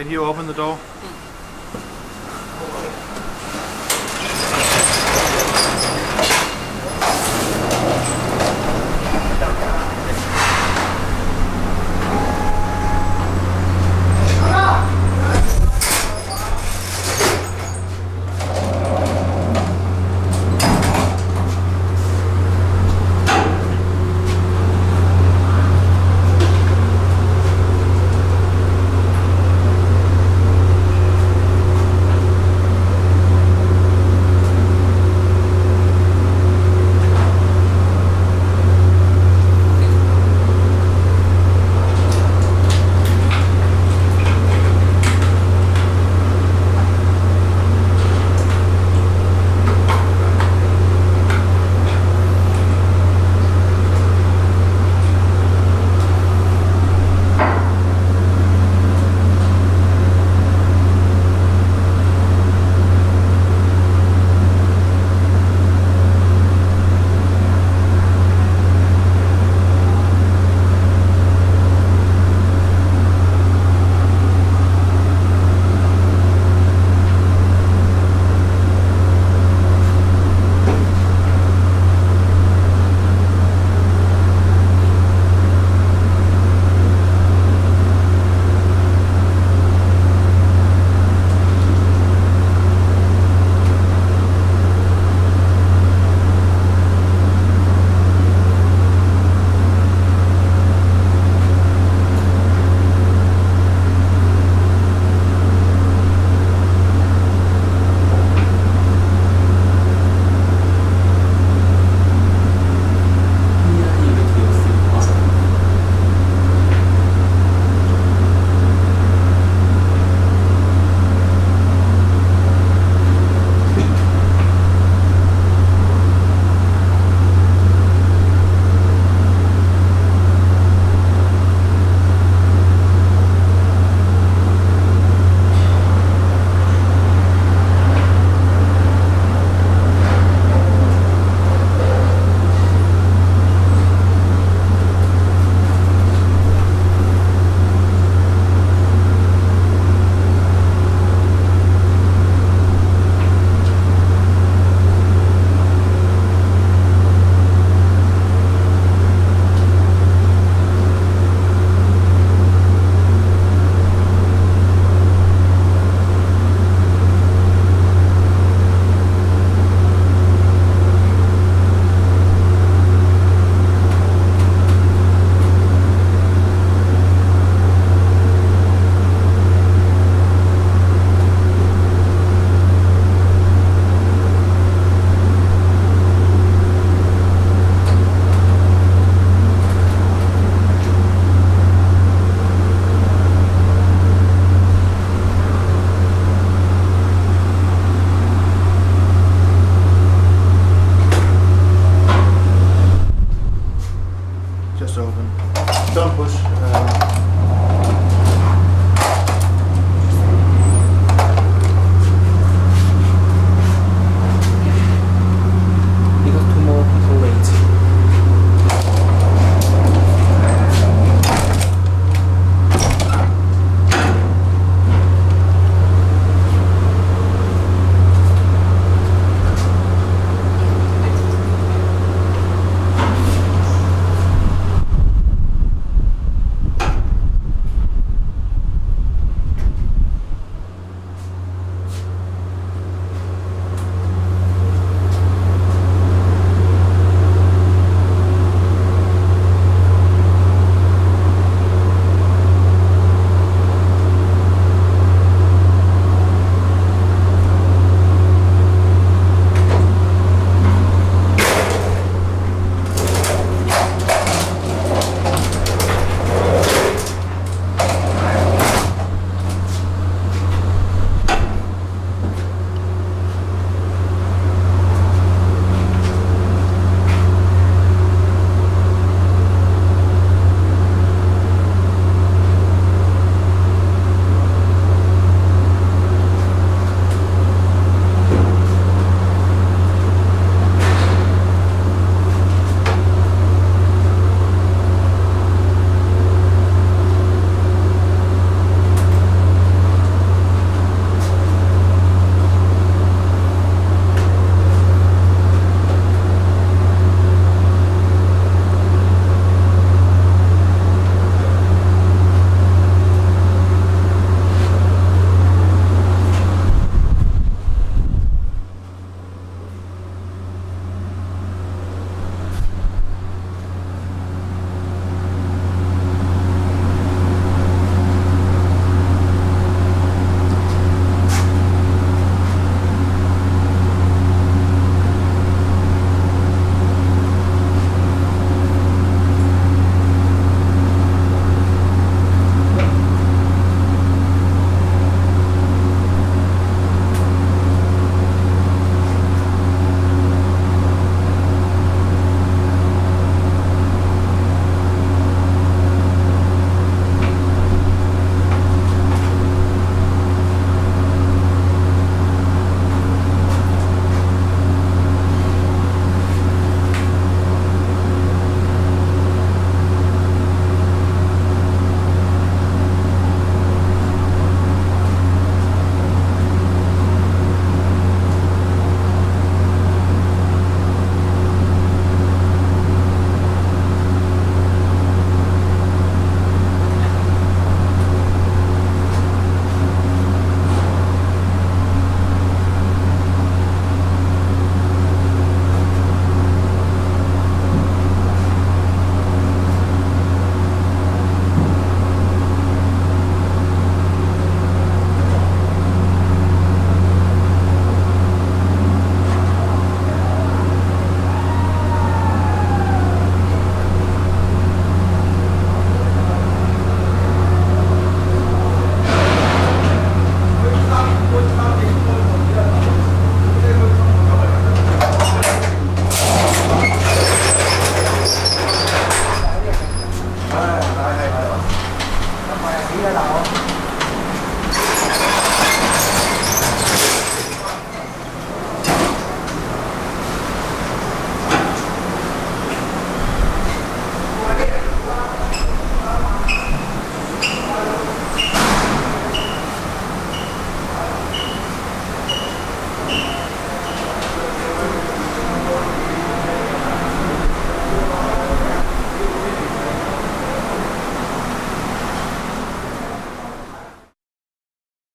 Can you open the door?